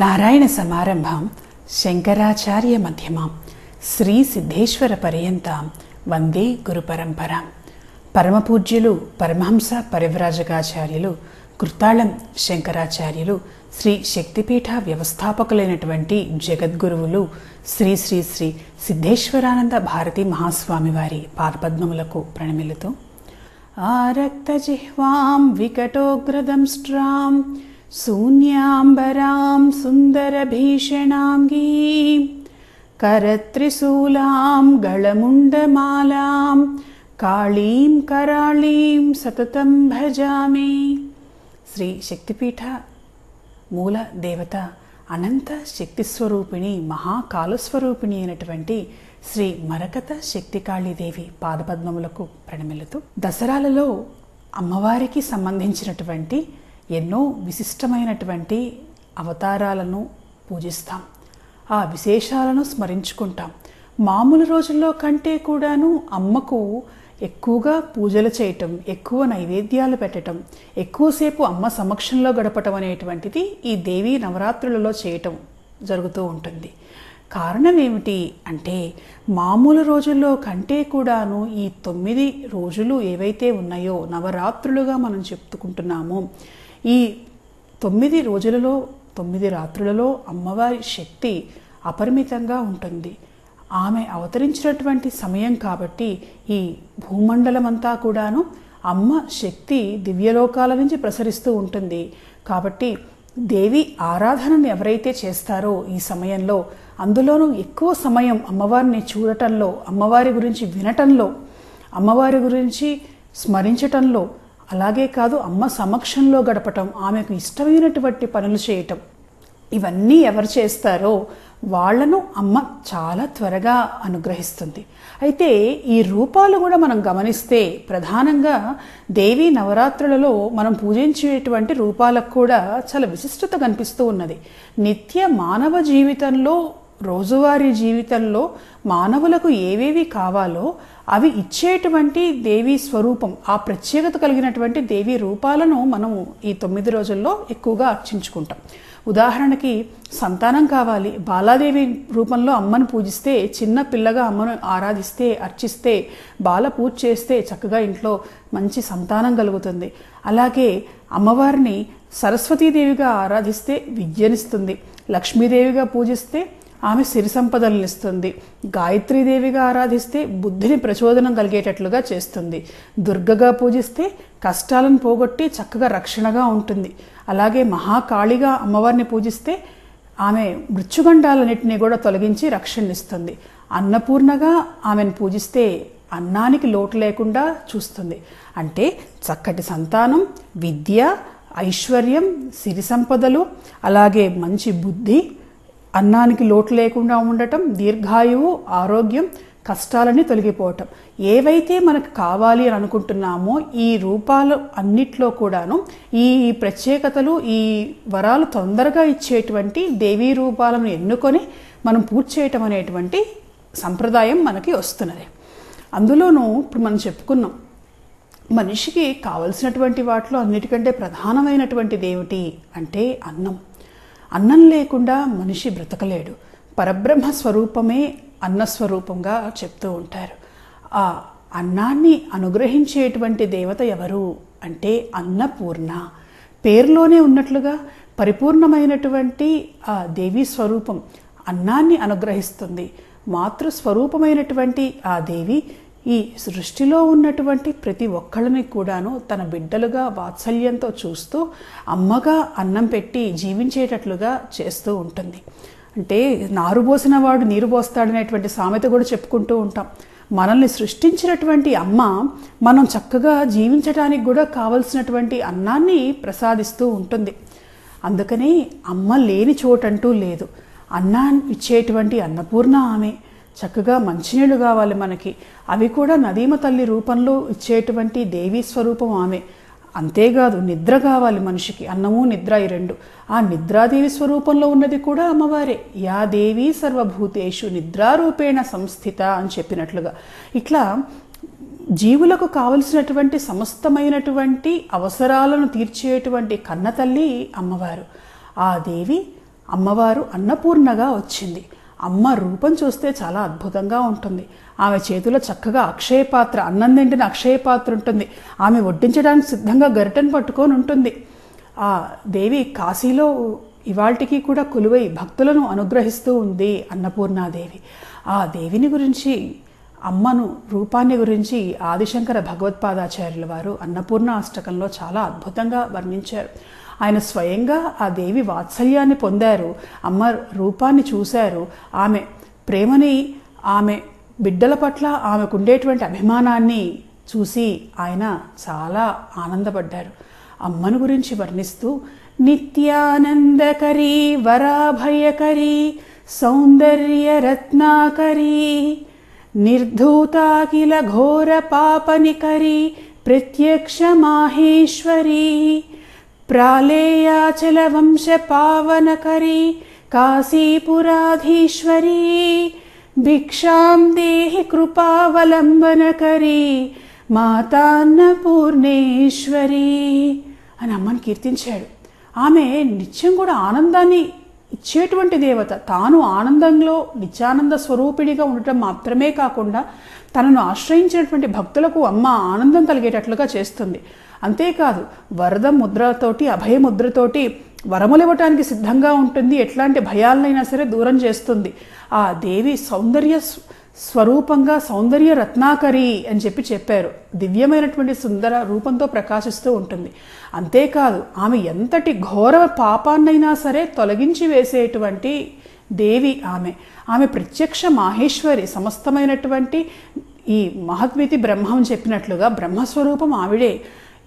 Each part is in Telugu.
नारायण समारंभं शंकराचार्य मध्यमां श्री सिद्धेश्वर पर्यंतां वंदे गुरुपरंपरां परमपूज्युलु परमहंस परिव्राजकाचार्युलु कृताళం శంకరాచార్యులు శ్రీ శక్తిపీఠ వ్యవస్థాపకులైనటువంటి జగద్గురువులు శ్రీ శ్రీ శ్రీ సిద్ధేశ్వరానంద భారతి మహాస్వామి వారి పాదపద్మములకు ప్రణమిల్లుతూ ఆరక్త జిహ్వాం వికటోగ్రదంష్ట్రాం శూన్యాంబరాం సుందర భీషణాంగీం కరత్రిశూలాం గళముండమాలాం కాళీం కరాళీం సతతం భజామి। श्री शक्तिपीठ मूल देवता अनंत शक्ति स्वरूपिणी महाकाल स्वरूपिणी అయినటువంటి श्री मरकत शक्ति काली देवी పాదపద్మములకు ప్రణమిల్లుతూ దసరాలలో అమ్మవారికి సంబంధించినటువంటి ఎన్నో విశిష్టమైనటువంటి అవతారాలను పూజిస్తాం। ఆ విశేషాలను స్మరించుకుంటాం। మామూలు రోజుల్లో కంటే కూడాను అమ్మకు ఎక్కువగా పూజలు చేయటం, ఎక్కువ నైవేద్యాలు పెట్టడం, ఎక్కువసేపు అమ్మ సమక్షంలో గడపటం అనేటువంటిది ఈ దేవి నవరాత్రులలో చేయటం జరుగుతూ ఉంటుంది। కారణం ఏమిటి అంటే మామూలు రోజుల్లో కంటే కూడాను ఈ 9 రోజులు ఏవైతే ఉన్నాయో నవరాత్రులుగా మనం చెప్పుకుంటున్నామో, ఈ 9 రోజులలో 9 రాత్రులలో అమ్మవారి శక్తి అపరిమితంగా ఉంటుంది। ఆమె అవతరించినటువంటి సమయం కాబట్టి ఈ భూమండలమంతా కూడాను అమ్మ శక్తి దివ్యలోకాల నుంచి ప్రసరిస్తూ ఉంటుంది। కాబట్టి దేవి ఆరాధనను ఎవరైతే చేస్తారో ఈ సమయంలో, అందులోనూ ఎక్కువ సమయం అమ్మవారిని చూడటంలో, అమ్మవారి గురించి వినటంలో, అమ్మవారి గురించి స్మరించటంలో, అలాగే కాదు అమ్మ సమక్షంలో గడపటం, ఆమెకు ఇష్టమైనటువంటి పనులు చేయటం, ఇవన్నీ ఎవరు చేస్తారో వాళ్ళను అమ్మ చాలా త్వరగా అనుగ్రహిస్తుంది। అయితే ఈ రూపాలు కూడా మనం గమనిస్తే ప్రధానంగా దేవి నవరాత్రులలో మనం పూజించేటువంటి రూపాలకు కూడా చాలా విశిష్టత కనిపిస్తూ ఉన్నది। నిత్య మానవ జీవితంలో, రోజువారీ జీవితంలో మానవులకు ఏవేవి కావాలో అవి ఇచ్చేటువంటి దేవి స్వరూపం, ఆ ప్రత్యేకత కలిగినటువంటి దేవి రూపాలను మనము ఈ 9 రోజుల్లో ఎక్కువగా అర్చించుకుంటాం। ఉదాహరణకి సంతానం కావాలి, బాలాదేవి రూపంలో అమ్మను పూజిస్తే, చిన్న పిల్లగా అమ్మను ఆరాధిస్తే, అర్చిస్తే, బాల పూజ చేస్తే చక్కగా ఇంట్లో మంచి సంతానం కలుగుతుంది। అలాగే అమ్మవారిని సరస్వతీదేవిగా ఆరాధిస్తే విద్యనిస్తుంది, లక్ష్మీదేవిగా పూజిస్తే ఆమె సిరి సంపదలను ఇస్తుంది, గాయత్రీదేవిగా ఆరాధిస్తే బుద్ధిని ప్రచోదనం కలిగేటట్లుగా చేస్తుంది, దుర్గగా పూజిస్తే కష్టాలను పోగొట్టి చక్కగా రక్షణగా ఉంటుంది, అలాగే మహాకాళిగా అమ్మవారిని పూజిస్తే ఆమె మృత్యుగండాలన్నింటినీ కూడా తొలగించి రక్షణనిస్తుంది, అన్నపూర్ణగా ఆమెను పూజిస్తే అన్నానికి లోటు లేకుండా చూస్తుంది। అంటే చక్కటి సంతానం, విద్య, ఐశ్వర్యం, సిరి సంపదలు, అలాగే మంచి బుద్ధి, అన్నానికి లోటు లేకుండా ఉండటం, దీర్ఘాయువు, ఆరోగ్యం, కష్టాలని తొలగిపోవటం, ఏవైతే మనకు కావాలి అని అనుకుంటున్నామో ఈ రూపాలు అన్నిట్లో కూడాను ఈ ప్రత్యేకతలు, ఈ వరాలు తొందరగా ఇచ్చేటువంటి దేవీ రూపాలను ఎన్నుకొని మనం పూజ చేయటం అనేటువంటి సంప్రదాయం మనకి వస్తున్నది। అందులోనూ ఇప్పుడు మనం చెప్పుకున్నాం, మనిషికి కావలసినటువంటి వాటిలో అన్నిటికంటే ప్రధానమైనటువంటిది ఏమిటి అంటే అన్నం। అన్నం లేకుండా మనిషి బ్రతకలేడు। పరబ్రహ్మ స్వరూపమే అన్నస్వరూపంగా చెప్తూ ఉంటారు। ఆ అన్నాన్ని అనుగ్రహించేటువంటి దేవత ఎవరు అంటే అన్నపూర్ణ। పేరులోనే ఉన్నట్లుగా పరిపూర్ణమైనటువంటి ఆ దేవీ స్వరూపం అన్నాన్ని అనుగ్రహిస్తుంది। మాతృస్వరూపమైనటువంటి ఆ దేవి ఈ సృష్టిలో ఉన్నటువంటి ప్రతి ఒక్కళ్ళని కూడాను తన బిడ్డలుగా వాత్సల్యంతో చూస్తూ అమ్మగా అన్నం పెట్టి జీవించేటట్లుగా చేస్తూ ఉంటుంది। అంటే నారు పోసిన వాడు నీరు పోస్తాడనేటువంటి సామెత కూడా చెప్పుకుంటూ ఉంటాం। మనల్ని సృష్టించినటువంటి అమ్మ మనం చక్కగా జీవించడానికి కూడా కావలసినటువంటి అన్నాన్ని ప్రసాదిస్తూ ఉంటుంది। అందుకని అమ్మ లేని చోటంటూ లేదు। అన్నాన్ని ఇచ్చేటువంటి అన్నపూర్ణ ఆమె। చక్కగా మంచినీళ్ళు కావాలి మనకి, అవి కూడా నదీమ తల్లి రూపంలో ఇచ్చేటువంటి దేవీ స్వరూపం ఆమె। అంతేకాదు నిద్ర కావాలి మనిషికి, అన్నము నిద్ర ఈ రెండు, ఆ నిద్రాదేవి స్వరూపంలో ఉన్నది కూడా అమ్మవారే। యా దేవి సర్వభూతేషు నిద్రారూపేణ సంస్థిత అని చెప్పినట్లుగా ఇట్లా జీవులకు కావలసినటువంటి సమస్తమైనటువంటి అవసరాలను తీర్చేటువంటి కన్నతల్లి అమ్మవారు। ఆ దేవి అమ్మవారు అన్నపూర్ణగా వచ్చింది. అమ్మ రూపం చూస్తే చాలా అద్భుతంగా ఉంటుంది. ఆమె చేతిలో చక్కగా అక్షయ పాత్ర, అన్నం నిండిన అక్షయ పాత్ర ఉంటుంది. ఆమె వడ్డించడానికి సిద్ధంగా గరిటెను పట్టుకొని ఉంటుంది. ఆ దేవి కాశీలో ఇవాల్టికి కూడా కొలువై భక్తులను అనుగ్రహిస్తూ ఉంది అన్నపూర్ణాదేవి. ఆ దేవిని గురించి, అమ్మను రూపాన్ని గురించి ఆదిశంకర భగవత్పాదాచార్యుల వారు అన్నపూర్ణ అష్టకంలో చాలా అద్భుతంగా వర్ణించారు. ఆయన స్వయంగా ఆ దేవి వాత్సల్యాన్ని పొందారు, అమ్మ రూపాన్ని చూశారు, ఆమె ప్రేమని, ఆమె బిడ్డల పట్ల ఆమెకుండేటువంటి అభిమానాన్ని చూసి ఆయన చాలా ఆనందపడ్డారు. అమ్మను గురించి వర్ణిస్తూ నిత్యానందకరీ వరాభయకరీ సౌందర్య రత్నాకరీ నిర్ధూతాకిల ఘోర పాపనికరీ ప్రత్యక్ష మాహేశ్వరీ ప్రాళేయాచల వంశ పావనకరీ కాశీపురాధీశ్వరీ భిక్షాం దేహి కృపావలంబనకరీ మాతాన్నపూర్ణేశ్వరీ అని అమ్మను కీర్తించాడు. ఆమె నిత్యం కూడా ఆనందాన్ని ఇచ్చేటువంటి దేవత. తాను ఆనందంలో నిత్యానంద స్వరూపిణిగా ఉండటం మాత్రమే కాకుండా తనను ఆశ్రయించినటువంటి భక్తులకు అమ్మ ఆనందం కలిగేటట్లుగా చేస్తుంది. అంతేకాదు, వరద ముద్రతోటి, అభయ ముద్రతోటి వరములివ్వటానికి సిద్ధంగా ఉంటుంది. ఎట్లాంటి భయాలనైనా సరే దూరం చేస్తుంది. ఆ దేవి సౌందర్య స్వరూపంగా సౌందర్య రత్నాకరి అని చెప్పి చెప్పారు. దివ్యమైనటువంటి సుందర రూపంతో ప్రకాశిస్తూ ఉంటుంది. అంతేకాదు, ఆమె ఎంతటి ఘోర పాపాన్నైనా సరే తొలగించి వేసేటువంటి దేవి ఆమె. ఆమె ప్రత్యక్ష మాహేశ్వరి, సమస్తమైనటువంటి ఈ మహద్వితి బ్రహ్మం చెప్పినట్లుగా బ్రహ్మస్వరూపం ఆవిడే.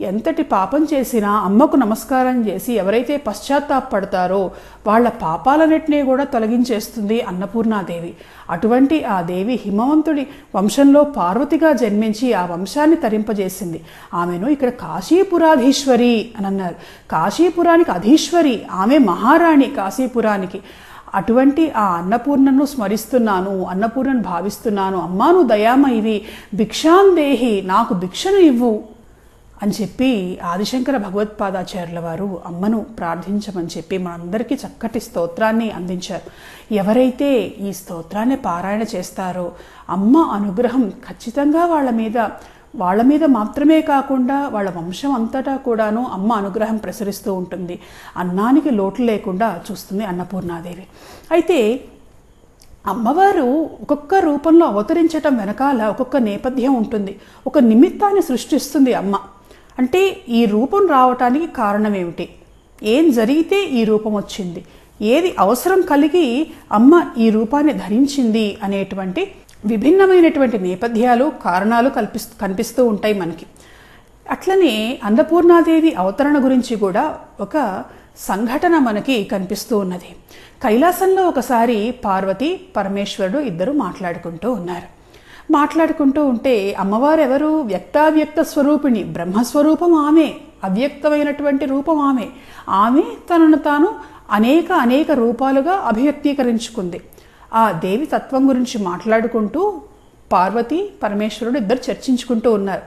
ఎంతటి పాపం చేసినా అమ్మకు నమస్కారం చేసి ఎవరైతే పశ్చాత్తాపడతారో వాళ్ళ పాపాలన్నింటినీ కూడా తొలగించేస్తుంది అన్నపూర్ణాదేవి. అటువంటి ఆ దేవి హిమవంతుడి వంశంలో పార్వతిగా జన్మించి ఆ వంశాన్ని తరింపజేసింది. ఆమెను ఇక్కడ కాశీపురాధీశ్వరి అని అన్నారు. కాశీపురానికి అధీశ్వరి ఆమె, మహారాణి కాశీపురానికి. అటువంటి ఆ అన్నపూర్ణను స్మరిస్తున్నాను, అన్నపూర్ణను భావిస్తున్నాను. అమ్మాను దయామయివి, భిక్షాందేహి, నాకు భిక్షను ఇవ్వు అని చెప్పి ఆదిశంకర భగవత్పాదాచార్యుల వారు అమ్మను ప్రార్థించమని చెప్పి మనందరికీ చక్కటి స్తోత్రాన్ని అందించారు. ఎవరైతే ఈ స్తోత్రాన్ని పారాయణ చేస్తారో అమ్మ అనుగ్రహం ఖచ్చితంగా వాళ్ళ మీద మాత్రమే కాకుండా వాళ్ళ వంశం అంతటా కూడాను అమ్మ అనుగ్రహం ప్రసరిస్తూ ఉంటుంది. అన్నానికి లోటు లేకుండా చూస్తుంది అన్నపూర్ణాదేవి. అయితే అమ్మవారు ఒక్కొక్క రూపంలో అవతరించటం వెనకాల ఒక్కొక్క నేపథ్యం ఉంటుంది. ఒక నిమిత్తాన్ని సృష్టిస్తుంది అమ్మ. అంటే ఈ రూపం రావటానికి కారణం ఏమిటి, ఏం జరిగితే ఈ రూపం వచ్చింది, ఏది అవసరం కలిగి అమ్మ ఈ రూపాన్ని ధరించింది అనేటువంటి విభిన్నమైనటువంటి నేపథ్యాలు, కారణాలు కనిపిస్తూ ఉంటాయి మనకి. అట్లనే అన్నపూర్ణాదేవి అవతరణ గురించి కూడా ఒక సంఘటన మనకి కనిపిస్తూ ఉన్నది. కైలాసంలో ఒకసారి పార్వతి, పరమేశ్వరుడు ఇద్దరు మాట్లాడుకుంటూ ఉంటే అమ్మవారు ఎవరు, వ్యక్తావ్యక్త స్వరూపిణి, బ్రహ్మస్వరూపం ఆమె, అవ్యక్తమైనటువంటి రూపం ఆమె. ఆమె తనను తాను అనేక రూపాలుగా అభివ్యక్తీకరించుకుంది. ఆ దేవి తత్వం గురించి మాట్లాడుకుంటూ పార్వతి, పరమేశ్వరుడు ఇద్దరు చర్చించుకుంటూ ఉన్నారు.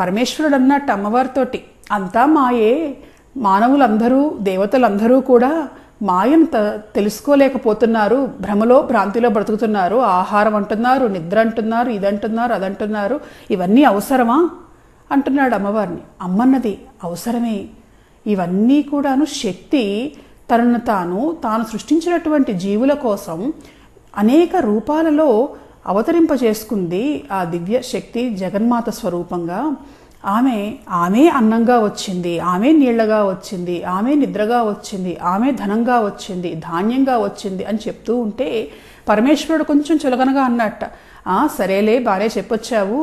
పరమేశ్వరుడు అన్నట్టు అమ్మవారితోటి, అంతా మాయే, మానవులందరూ దేవతలందరూ కూడా మాయను తెలుసుకోలేకపోతున్నారు, భ్రమలో భ్రాంతిలో బ్రతుకుతున్నారు. ఆహారం అంటున్నారు, నిద్ర అంటున్నారు, ఇదంటున్నారు, అదంటున్నారు. ఇవన్నీ అవసరమా అంటున్నాడు అమ్మవారిని. అమ్మన్నది అవసరమే, ఇవన్నీ కూడాను శక్తి. తనను తాను సృష్టించినటువంటి జీవుల కోసం అనేక రూపాలలో అవతరింపజేసుకుంది ఆ దివ్య శక్తి జగన్మాత స్వరూపంగా. ఆమె అన్నంగా వచ్చింది, ఆమె నీళ్లగా వచ్చింది, ఆమె నిద్రగా వచ్చింది, ఆమె ధనంగా వచ్చింది, ధాన్యంగా వచ్చింది అని చెప్తూ ఉంటే పరమేశ్వరుడు కొంచెం చులకనగా అన్నట్ట, సరేలే బాగానే చెప్పొచ్చావు,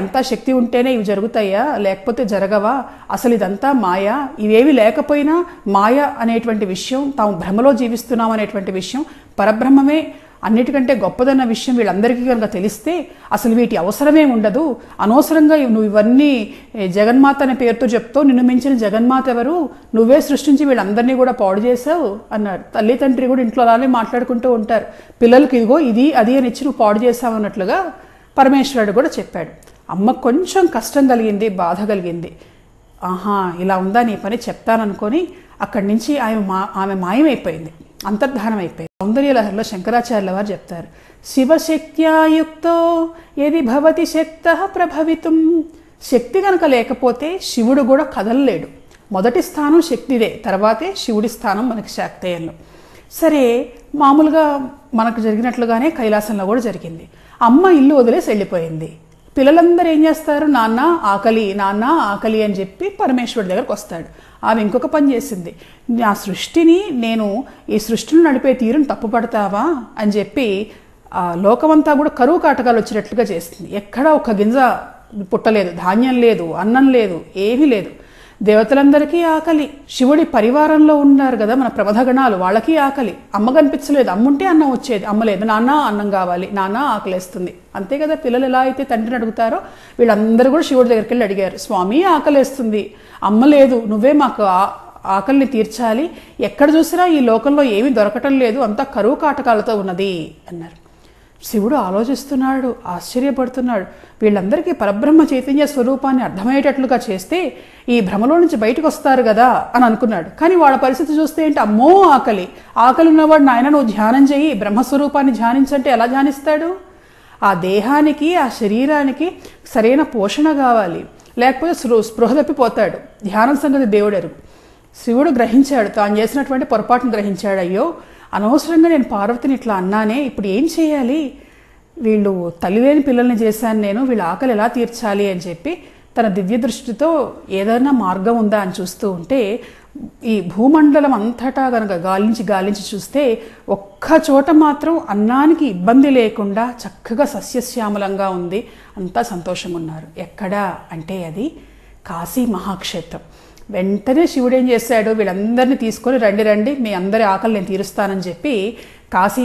అంతా శక్తి ఉంటేనే ఇవి జరుగుతాయా, లేకపోతే జరగవా, అసలు ఇదంతా మాయా, ఇవేవి లేకపోయినా మాయ అనేటువంటి విషయం, తాము భ్రమలో జీవిస్తున్నాం అనేటువంటి విషయం, పరబ్రహ్మమే అన్నిటికంటే గొప్పదన్న విషయం వీళ్ళందరికీ కనుక తెలిస్తే అసలు వీటి అవసరమే ఉండదు. అనవసరంగా నువ్వు ఇవన్నీ జగన్మాత అనే పేరుతో చెప్తావు, నిన్ను మించిన జగన్మాత ఎవరు, నువ్వే సృష్టించి వీళ్ళందరినీ కూడా పాడు చేసావు అన్నారు. తల్లిదండ్రి కూడా ఇంట్లో అలానే మాట్లాడుకుంటూ ఉంటారు, పిల్లలకి ఇదిగో ఇది అది అని ఇచ్చి నువ్వు పాడు చేసావు అన్నట్లుగా పరమేశ్వరుడు కూడా చెప్పాడు. అమ్మ కొంచెం కష్టం కలిగింది, బాధ కలిగింది. ఆహా, ఇలా ఉందా నీ పని, చెప్తాననుకొని అక్కడి నుంచి ఆమె మాయమైపోయింది. అంతర్ధానమైపోయాయి. సౌందర్యలహరిలో శంకరాచార్యుల వారు చెప్తారు, శివశక్త్యాయుక్తో ఏది భవతి శక్తః ప్రభవితం. శక్తి కనుక లేకపోతే శివుడు కూడా కదలలేడు. మొదటి స్థానం శక్తిదే, తర్వాతే శివుడి స్థానం మనకి శాక్తేయంలో. సరే, మామూలుగా మనకు జరిగినట్లుగానే కైలాసంలో కూడా జరిగింది. అమ్మ ఇల్లు వదిలేసి వెళ్ళిపోయింది. పిల్లలందరూ ఏం చేస్తారు, నాన్న ఆకలి నాన్న ఆకలి అని చెప్పి పరమేశ్వరుడి దగ్గరకు వస్తాడు. ఆమె ఇంకొక పని చేసింది, నా సృష్టిని నేను ఈ సృష్టిని నడిపే తీరును తప్పుపడతావా అని చెప్పి లోకమంతా కూడా కరువు కాటకాలు వచ్చేటట్లుగా చేస్తుంది. ఎక్కడా ఒక్క గింజ పుట్టలేదు, ధాన్యం లేదు, అన్నం లేదు, ఏమీ లేదు. దేవతలందరికీ ఆకలి, శివుడి పరివారంలో ఉన్నారు కదా మన ప్రమథగణాలు, వాళ్ళకి ఆకలి. అమ్మ కనిపించలేదు, అమ్ముంటే అన్నం వచ్చేది, అమ్మలేదు. నాన్న అన్నం కావాలి, నాన్న ఆకలేస్తుంది. అంతే కదా పిల్లలు ఎలా అయితే తండ్రిని అడుగుతారో, వీళ్ళందరూ కూడా శివుడి దగ్గరికి వెళ్ళి అడిగారు, స్వామి ఆకలేస్తుంది, అమ్మ లేదు, నువ్వే మాకు ఆకలిని తీర్చాలి, ఎక్కడ చూసినా ఈ లోకంలో ఏమీ దొరకటం లేదు, అంతా కరువు కాటకాలతో ఉన్నది అన్నారు. శివుడు ఆలోచిస్తున్నాడు, ఆశ్చర్యపడుతున్నాడు. వీళ్ళందరికీ పరబ్రహ్మ చైతన్య స్వరూపాన్ని అర్థమయ్యేటట్లుగా చేస్తే ఈ భ్రమలో నుంచి బయటకు వస్తారు కదా అని అనుకున్నాడు. కానీ వాళ్ళ పరిస్థితి చూస్తే ఏంటి, అమ్మో ఆకలి, ఆకలి ఉన్నవాడు నాయన నువ్వు ధ్యానం చేయి, బ్రహ్మస్వరూపాన్ని ధ్యానించంటే ఎలా ధ్యానిస్తాడు. ఆ దేహానికి ఆ శరీరానికి సరైన పోషణ కావాలి, లేకపోతే స్పృహ తప్పిపోతాడు. ధ్యానం సంగతి దేవుడెరుగు. శివుడు గ్రహించాడు, తాను చేసినటువంటి పొరపాటును గ్రహించాడు. అయ్యో అనవసరంగా నేను పార్వతిని ఇట్లా అన్నానే, ఇప్పుడు ఏం చేయాలి, వీళ్ళు తల్లి లేని పిల్లల్ని చేశాను నేను, వీళ్ళ ఆకలి ఎలా తీర్చాలి అని చెప్పి తన దివ్య దృష్టితో ఏదైనా మార్గం ఉందా అని చూస్తూ ఉంటే, ఈ భూమండలం అంతటా కనుక గాలించి గాలించి చూస్తే ఒక్క చోట మాత్రం అన్నానికి ఇబ్బంది లేకుండా చక్కగా సస్యశ్యామలంగా ఉంది, అంతా సంతోషంగా ఉన్నారు. ఎక్కడా అంటే అది కాశీ మహాక్షేత్రం. వెంటనే శివుడు ఏం చేశాడు, వీళ్ళందరినీ తీసుకొని రండి రండి మీ అందరి ఆకలి నేను తీరుస్తానని చెప్పి కాశీ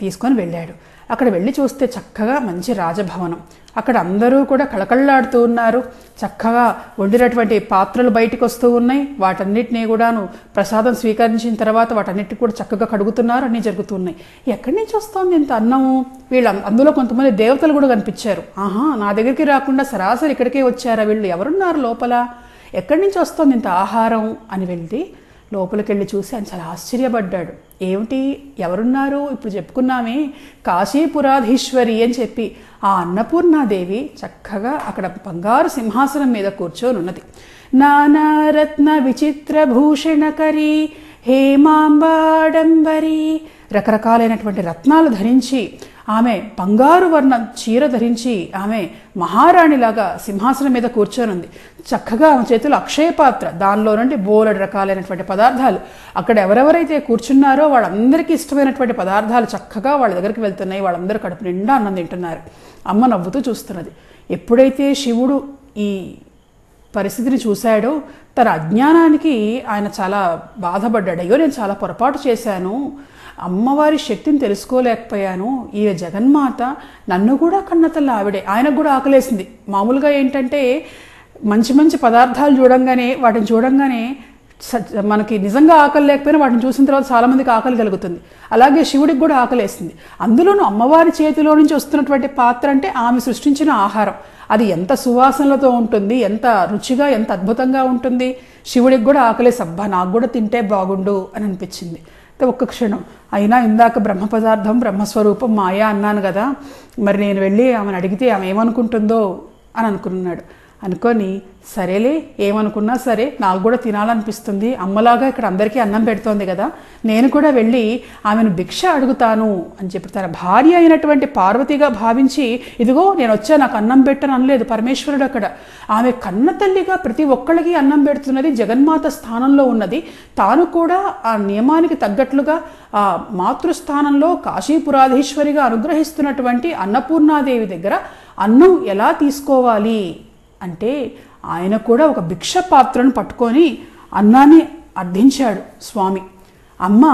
తీసుకొని వెళ్ళాడు. అక్కడ వెళ్ళి చూస్తే చక్కగా మంచి రాజభవనం, అక్కడ అందరూ కూడా కళకళలాడుతూ ఉన్నారు. చక్కగా వండినటువంటి పాత్రలు బయటకు వస్తూ ఉన్నాయి, వాటన్నిటినీ కూడాను ప్రసాదం స్వీకరించిన తర్వాత వాటన్నిటిని కూడా చక్కగా కడుగుతున్నారు, అన్నీ జరుగుతున్నాయి. ఎక్కడి నుంచి వస్తుంది ఇంత అన్నము, వీళ్ళు అందులో కొంతమంది దేవతలు కూడా కనిపించారు. ఆహా, నా దగ్గరికి రాకుండా సరాసరి ఇక్కడికే వచ్చారా వీళ్ళు, ఎవరున్నారు లోపల, ఎక్కడి నుంచి వస్తుంది ఇంత ఆహారం అని వెళ్ళి లోపలికి వెళ్ళి చూసి ఆయన చాలా ఆశ్చర్యపడ్డాడు. ఏమిటి ఎవరున్నారు, ఇప్పుడు చెప్పుకున్నామే కాశీపురాధీశ్వరి అని చెప్పి ఆ అన్నపూర్ణాదేవి చక్కగా అక్కడ బంగారు సింహాసనం మీద కూర్చొని ఉన్నది. నానారత్న విచిత్ర భూషణకరీ హేమాంబాడంబరీ, రకరకాలైనటువంటి రత్నాలు ధరించి ఆమె బంగారు వర్ణ చీర ధరించి ఆమె మహారాణిలాగా సింహాసనం మీద కూర్చొనుంది. చక్కగా ఆమె చేతిలో అక్షయ పాత్ర, దానిలో నుండి బోలెడు రకాలైనటువంటి పదార్థాలు, అక్కడ ఎవరెవరైతే కూర్చున్నారో వాళ్ళందరికీ ఇష్టమైనటువంటి పదార్థాలు చక్కగా వాళ్ళ దగ్గరికి వెళ్తున్నాయి. వాళ్ళందరూ కడుపు నిండా అన్నం తింటున్నారు. అమ్మ నవ్వుతూ చూస్తున్నది. ఎప్పుడైతే శివుడు ఈ పరిస్థితిని చూశాడో తన అజ్ఞానానికి ఆయన చాలా బాధపడ్డాడు. అయ్యో నేను చాలా పొరపాటు చేశాను, అమ్మవారి శక్తిని తెలుసుకోలేకపోయాను, ఈ జగన్మాత నన్ను కూడా కన్నతల్లి ఆవిడే, ఆయనకు కూడా ఆకలేసింది. మామూలుగా ఏంటంటే మంచి మంచి పదార్థాలు చూడంగానే వాటిని చూడంగానే మనకి నిజంగా ఆకలి లేకపోయినా వాటిని చూసిన తర్వాత చాలామందికి ఆకలి కలుగుతుంది. అలాగే శివుడికి కూడా ఆకలేసింది. అందులోనూ అమ్మవారి చేతిలో నుంచి వస్తున్నటువంటి పాత్ర అంటే ఆమె సృష్టించిన ఆహారం, అది ఎంత సువాసనలతో ఉంటుంది, ఎంత రుచిగా, ఎంత అద్భుతంగా ఉంటుంది. శివుడికి కూడా ఆకలేసి అబ్బా నాకు కూడా తింటే బాగుండు అని అనిపించింది. ఒక్క క్షణం, అయినా ఇందాక బ్రహ్మ పదార్థం బ్రహ్మస్వరూపం మాయా అన్నాను కదా, మరి నేను వెళ్ళి ఆమెను అడిగితే ఆమె ఏమనుకుంటుందో అని అనుకున్నాడు. అనుకొని సరేలే ఏమనుకున్నా సరే నాకు కూడా తినాలనిపిస్తుంది, అమ్మలాగా ఇక్కడ అందరికీ అన్నం పెడుతోంది కదా, నేను కూడా వెళ్ళి ఆమెను భిక్ష అడుగుతాను అని చెప్పి తన భార్య అయినటువంటి పార్వతిగా భావించి, ఇదిగో నేను వచ్చా నాకు అన్నం పెట్టను అనలేదు పరమేశ్వరుడు. అక్కడ ఆమె కన్న తల్లిగా ప్రతి ఒక్కళ్ళకి అన్నం పెడుతున్నది, జగన్మాత స్థానంలో ఉన్నది. తాను కూడా ఆ నియమానికి తగ్గట్లుగా ఆ మాతృస్థానంలో కాశీపురాధీశ్వరిగా అనుగ్రహిస్తున్నటువంటి అన్నపూర్ణాదేవి దగ్గర అన్నం ఎలా తీసుకోవాలి అంటే ఆయన కూడా ఒక భిక్ష పాత్రను పట్టుకొని అన్నాన్ని అర్థించాడు స్వామి. అమ్మ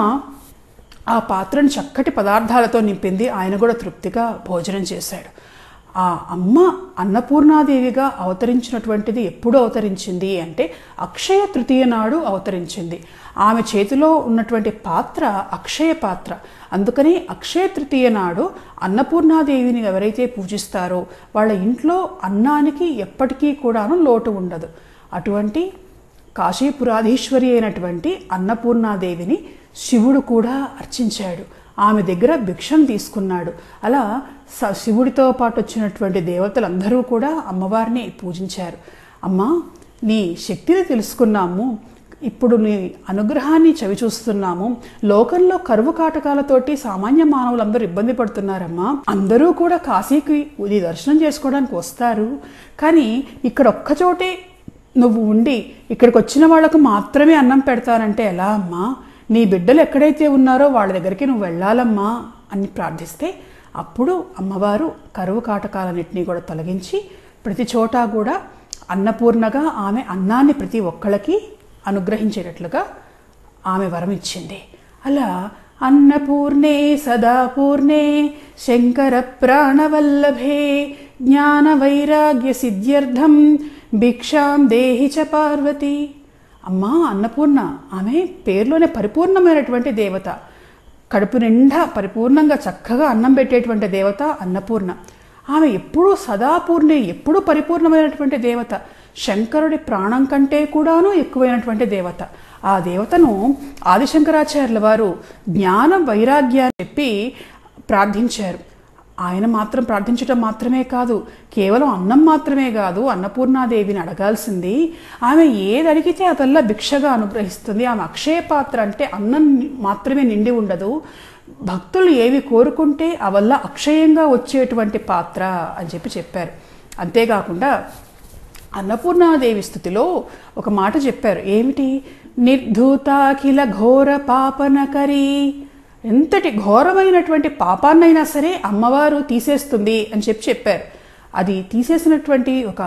ఆ పాత్రను చక్కటి పదార్థాలతో నింపింది, ఆయన కూడా తృప్తిగా భోజనం చేశాడు. ఆ అమ్మ అన్నపూర్ణాదేవిగా అవతరించినటువంటిది ఎప్పుడు అవతరించింది అంటే అక్షయ తృతీయ నాడు అవతరించింది. ఆమె చేతిలో ఉన్నటువంటి పాత్ర అక్షయ పాత్ర, అందుకని అక్షయ తృతీయ నాడు అన్నపూర్ణాదేవిని ఎవరైతే పూజిస్తారో వాళ్ళ ఇంట్లో అన్నానికి ఎప్పటికీ కూడాను లోటు ఉండదు. అటువంటి కాశీపురాధీశ్వరి అయినటువంటి అన్నపూర్ణాదేవిని శివుడు కూడా అర్చించాడు. ఆమె దగ్గర భిక్షం తీసుకున్నాడు. అలా శివుడితో పాటు వచ్చినటువంటి దేవతలందరూ కూడా అమ్మవారిని పూజించారు. అమ్మ, నీ శక్తిని తెలుసుకున్నాము, ఇప్పుడు నీ అనుగ్రహాన్ని చవిచూస్తున్నాము. లోకంలో కరువు కాటకాలతోటి సామాన్య మానవులందరూ ఇబ్బంది పడుతున్నారమ్మా. అందరూ కూడా కాశీకి నీ దర్శనం చేసుకోవడానికి వస్తారు, కానీ ఇక్కడ ఒక్కచోటే నువ్వు ఉండి ఇక్కడికి వచ్చిన వాళ్ళకు మాత్రమే అన్నం పెడతానంటే ఎలా అమ్మా? నీ బిడ్డలు ఎక్కడైతే ఉన్నారో వాళ్ళ దగ్గరికి నువ్వు వెళ్ళాలమ్మా అని ప్రార్థిస్తే, అప్పుడు అమ్మవారు కరువు కాటకాలన్నింటినీ కూడా తొలగించి ప్రతి చోటా కూడా అన్నపూర్ణగా ఆమె అన్నాన్ని ప్రతి ఒక్కళ్ళకి అనుగ్రహించేటట్లుగా ఆమె వరం ఇచ్చింది. అలా అన్నపూర్ణే సదాపూర్ణే శంకర ప్రాణవల్లభే జ్ఞాన వైరాగ్య సిద్ధ్యర్థం భిక్షాం దేహి చ పార్వతి. అమ్మా అన్నపూర్ణ, ఆమె పేరులోనే పరిపూర్ణమైనటువంటి దేవత, కడుపు నిండా పరిపూర్ణంగా చక్కగా అన్నం పెట్టేటువంటి దేవత అన్నపూర్ణ. ఆమె ఎప్పుడూ సదాపూర్ణి, ఎప్పుడూ పరిపూర్ణమైనటువంటి దేవత, శంకరుడి ప్రాణం కంటే కూడాను ఎక్కువైనటువంటి దేవత. ఆ దేవతను ఆదిశంకరాచార్యుల వారు జ్ఞాన వైరాగ్యాన్ని చెప్పి ప్రార్థించారు. ఆయన మాత్రం ప్రార్థించడం మాత్రమే కాదు, కేవలం అన్నం మాత్రమే కాదు అన్నపూర్ణాదేవిని అడగాల్సింది. ఆమె ఏది అడిగితే అదల్లా భిక్షగా అనుగ్రహిస్తుంది. ఆమె అక్షయ పాత్ర, అంటే అన్నం మాత్రమే నిండి ఉండదు, భక్తులు ఏవి కోరుకుంటే అవల్ల అక్షయంగా వచ్చేటువంటి పాత్ర అని చెప్పి చెప్పారు. అంతేకాకుండా అన్నపూర్ణాదేవి స్థుతిలో ఒక మాట చెప్పారు, ఏమిటి? నిర్ధూతాఖిల ఘోర పాపనకరీ. ఎంతటి ఘోరమైనటువంటి పాపాన్నైనా సరే అమ్మవారు తీసేస్తుంది అని చెప్పి చెప్పారు. అది తీసేసినటువంటి ఒక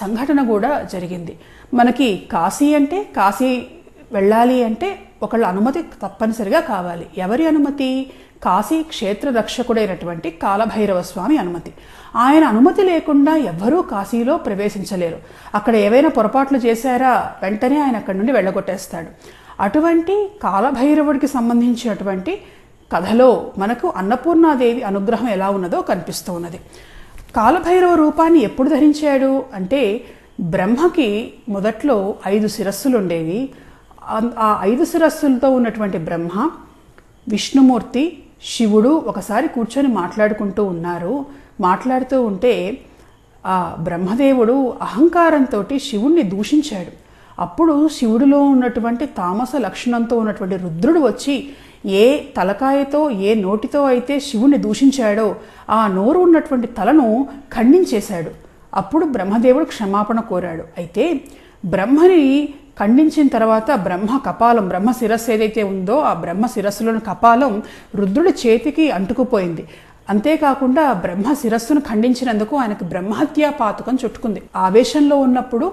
సంఘటన కూడా జరిగింది. మనకి కాశీ అంటే, కాశీ వెళ్ళాలి అంటే ఒకళ్ళ అనుమతి తప్పనిసరిగా కావాలి. ఎవరి అనుమతి? కాశీ క్షేత్ర రక్షకుడైనటువంటి కాలభైరవ స్వామి అనుమతి. ఆయన అనుమతి లేకుండా ఎవ్వరూ కాశీలో ప్రవేశించలేరు. అక్కడ ఏవైనా పొరపాట్లు చేశారా వెంటనే ఆయన అక్కడి నుండి వెళ్ళగొట్టేస్తాడు. అటువంటి కాలభైరవుడికి సంబంధించినటువంటి కథలో మనకు అన్నపూర్ణాదేవి అనుగ్రహం ఎలా ఉన్నదో కనిపిస్తూ ఉన్నది. కాలభైరవ రూపాన్ని ఎప్పుడు ధరించాడు అంటే, బ్రహ్మకి మొదట్లో 5 శిరస్సులు ఉండేవి. ఆ 5 శిరస్సులతో ఉన్నటువంటి బ్రహ్మ, విష్ణుమూర్తి, శివుడు ఒకసారి కూర్చొని మాట్లాడుకుంటూ ఉన్నారు. మాట్లాడుతూ ఉంటే ఆ బ్రహ్మదేవుడు అహంకారంతో శివుణ్ణి దూషించాడు. అప్పుడు శివుడిలో ఉన్నటువంటి తామస లక్షణంతో ఉన్నటువంటి రుద్రుడు వచ్చి, ఏ తలకాయతో ఏ నోటితో అయితే శివుణ్ణి దూషించాడో ఆ నోరు ఉన్నటువంటి తలను ఖండించేశాడు. అప్పుడు బ్రహ్మదేవుడు క్షమాపణ కోరాడు. అయితే బ్రహ్మని ఖండించిన తర్వాత బ్రహ్మ కపాలం, బ్రహ్మ శిరస్సు ఏదైతే ఉందో ఆ బ్రహ్మ శిరస్సులోని కపాలం రుద్రుడి చేతికి అంటుకుపోయింది. అంతేకాకుండా బ్రహ్మ శిరస్సును ఖండించినందుకు ఆయనకు బ్రహ్మహత్యా పాతకం చుట్టుకుంది. ఆవేశంలో ఉన్నప్పుడు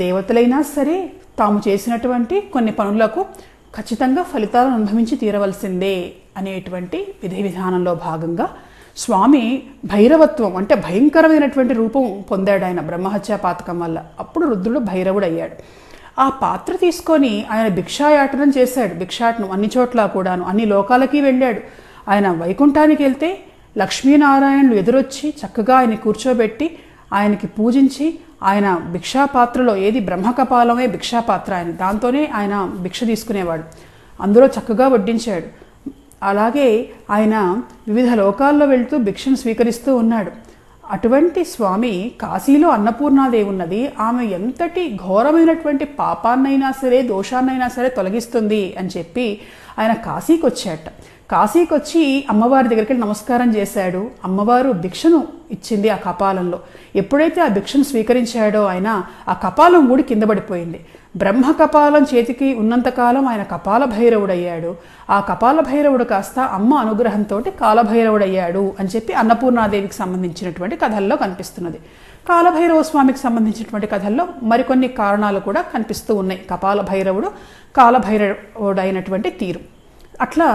దేవతలైనా సరే తాము చేసినటువంటి కొన్ని పనులకు ఖచ్చితంగా ఫలితాలను అనుభవించి తీరవలసిందే అనేటువంటి విధి విధానంలో భాగంగా స్వామి భైరవత్వం అంటే భయంకరమైనటువంటి రూపం పొందాడు ఆయన బ్రహ్మహత్యా పాతకం వల్ల. అప్పుడు రుద్రుడు భైరవుడయ్యాడు. ఆ పాత్ర తీసుకొని ఆయన భిక్షాయాటనం చేశాడు. భిక్షాటనం అన్ని చోట్ల కూడాను, అన్ని లోకాలకి వెళ్ళాడు. ఆయన వైకుంఠానికి వెళ్తే లక్ష్మీనారాయణులు ఎదురొచ్చి చక్కగా ఆయన కూర్చోబెట్టి ఆయనకి పూజించి, ఆయన భిక్షాపాత్రలో ఏది బ్రహ్మకపాలమే భిక్షాపాత్ర ఆయన, దాంతోనే ఆయన భిక్ష తీసుకునేవాడు. అందులో చక్కగా వడ్డించాడు. అలాగే ఆయన వివిధ లోకాల్లో వెళుతూ భిక్షను స్వీకరిస్తూ ఉన్నాడు. అటువంటి స్వామి కాశీలో అన్నపూర్ణాదేవి ఉన్నది. ఆమె ఎంతటి ఘోరమైనటువంటి పాపాన్నైనా సరే దోషాన్నైనా సరే తొలగిస్తుంది అని చెప్పి ఆయన కాశీకి వచ్చాట. కాశీకి వచ్చి అమ్మవారి దగ్గరికి నమస్కారం చేశాడు. అమ్మవారు భిక్షను ఇచ్చింది. ఆ కపాలంలో ఎప్పుడైతే ఆ భిక్షను స్వీకరించాడో ఆయన, ఆ కపాలం ఊడి కింద పడిపోయింది. బ్రహ్మ కపాలం చేతికి ఉన్నంతకాలం ఆయన కపాల భైరవుడయ్యాడు. ఆ కపాల భైరవుడు కాస్త అమ్మ అనుగ్రహంతో కాలభైరవుడయ్యాడు అని చెప్పి అన్నపూర్ణాదేవికి సంబంధించినటువంటి కథల్లో కనిపిస్తున్నది. కాలభైరవ స్వామికి సంబంధించినటువంటి కథల్లో మరికొన్ని కారణాలు కూడా కనిపిస్తూ ఉన్నాయి. కపాల భైరవుడు, కాలభైరవుడైనటువంటి తీరు. అట్లా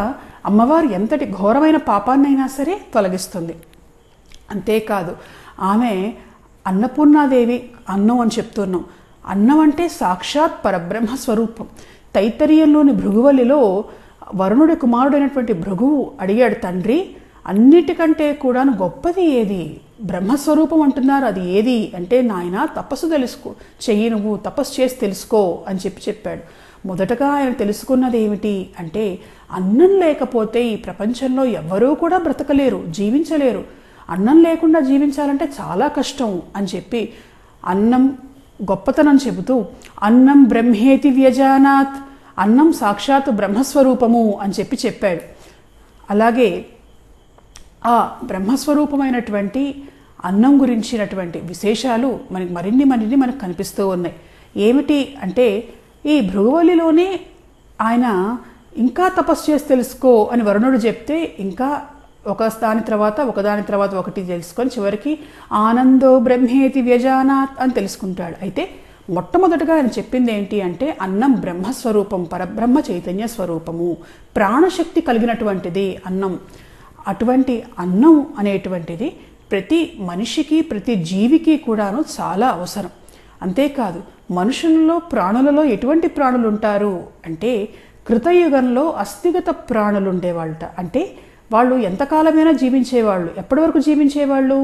అమ్మవారు ఎంతటి ఘోరమైన పాపాన్నైనా సరే తొలగిస్తుంది. అంతేకాదు ఆమె అన్నపూర్ణాదేవి అన్నం అని చెప్తున్నాం. అన్నం అంటే సాక్షాత్ పరబ్రహ్మ స్వరూపం. తైత్తరీయంలోని భృగువల్లిలో వరుణుడి కుమారుడైనటువంటి భృగువు అడిగాడు, తండ్రి అన్నిటికంటే కూడాను గొప్పది ఏది? బ్రహ్మస్వరూపం అంటున్నారు. అది ఏది అంటే, నాయన తపస్సు తెలుసుకో, చెయ్యి, నువ్వు తపస్సు చేసి తెలుసుకో అని చెప్పాడు. మొదటగా ఆయన తెలుసుకున్నది ఏమిటి అంటే, అన్నం లేకపోతే ఈ ప్రపంచంలో ఎవ్వరూ కూడా బ్రతకలేరు, జీవించలేరు. అన్నం లేకుండా జీవించాలంటే చాలా కష్టం అని చెప్పి అన్నం గొప్పతనం చెబుతూ, అన్నం బ్రహ్మేతి వ్యజానాత్, అన్నం సాక్షాత్ బ్రహ్మస్వరూపము అని చెప్పాడు. అలాగే ఆ బ్రహ్మస్వరూపమైనటువంటి అన్నం గురించినటువంటి విశేషాలు మనకి మరిన్ని మనకు కనిపిస్తూ ఉన్నాయి. ఏమిటి అంటే, ఈ భృగువల్లిలోనే ఆయన ఇంకా తపస్సు చేసి తెలుసుకో అని వరుణుడు చెప్తే, ఇంకా ఒక దాని తర్వాత ఒకదాని తర్వాత ఒకటి తెలుసుకొని చివరికి ఆనందో బ్రహ్మేతి వ్యజానాత్ అని తెలుసుకుంటాడు. అయితే మొట్టమొదటిగా ఆయన చెప్పింది ఏంటి అంటే, అన్నం బ్రహ్మస్వరూపం, పరబ్రహ్మ చైతన్య స్వరూపము, ప్రాణశక్తి కలిగినటువంటిది అన్నం. అటువంటి అన్నం అనేటువంటిది ప్రతి మనిషికి, ప్రతి జీవికి కూడాను చాలా అవసరం. అంతేకాదు, మనుషులలో, ప్రాణులలో ఎటువంటి ప్రాణులు ఉంటారు అంటే, కృతయుగంలో అస్థిగత ప్రాణులు ఉండేవాళ్ళట. అంటే వాళ్ళు ఎంతకాలమైనా జీవించేవాళ్ళు. ఎప్పటి వరకు జీవించేవాళ్ళు?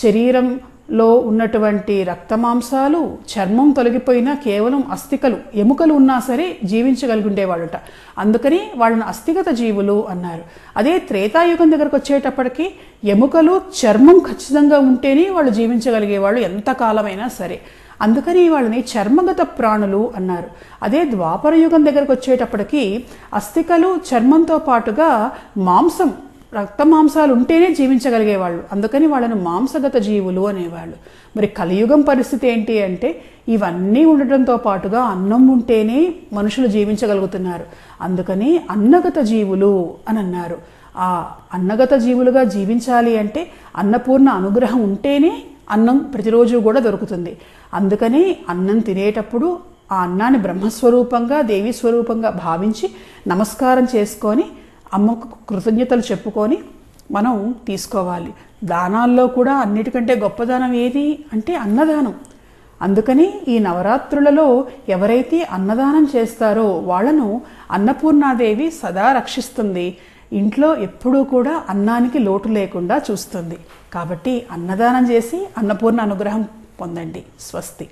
శరీరంలో ఉన్నటువంటి రక్తమాంసాలు, చర్మం తొలగిపోయినా కేవలం అస్థికలు, ఎముకలు ఉన్నా సరే జీవించగలిగి ఉండేవాళ్ళట. అందుకని వాళ్ళని అస్థిగత జీవులు అన్నారు. అదే త్రేతాయుగం దగ్గరకు వచ్చేటప్పటికి ఎముకలు, చర్మం ఖచ్చితంగా ఉంటేనే వాళ్ళు జీవించగలిగేవాళ్ళు ఎంతకాలమైనా సరే. అందుకని వాళ్ళని చర్మగత ప్రాణులు అన్నారు. అదే ద్వాపరయుగం దగ్గరకు వచ్చేటప్పటికి అస్థికలు, చర్మంతో పాటుగా మాంసం, రక్తమాంసాలు ఉంటేనే జీవించగలిగేవాళ్ళు. అందుకని వాళ్ళను మాంసగత జీవులు అనేవాళ్ళు. మరి కలియుగం పరిస్థితి ఏంటి అంటే, ఇవన్నీ ఉండటంతో పాటుగా అన్నం ఉంటేనే మనుషులు జీవించగలుగుతున్నారు. అందుకని అన్నగత జీవులు అని అన్నారు. ఆ అన్నగత జీవులుగా జీవించాలి అంటే అన్నపూర్ణ అనుగ్రహం ఉంటేనే అన్నం ప్రతిరోజు కూడా దొరుకుతుంది. అందుకని అన్నం తినేటప్పుడు ఆ అన్నాన్ని బ్రహ్మస్వరూపంగా, దేవీ స్వరూపంగా భావించి నమస్కారం చేసుకొని అమ్మకు కృతజ్ఞతలు చెప్పుకొని మనం తీసుకోవాలి. దానాల్లో కూడా అన్నిటికంటే గొప్ప దానం ఏది అంటే అన్నదానం. అందుకని ఈ నవరాత్రులలో ఎవరైతే అన్నదానం చేస్తారో వాళ్ళను అన్నపూర్ణాదేవి సదా రక్షిస్తుంది. ఇంట్లో ఎప్పుడూ కూడా అన్నానికి లోటు లేకుండా చూస్తుంది. కాబట్టి అన్నదానం చేసి అన్నపూర్ణ అనుగ్రహం పొందండి. స్వస్తి.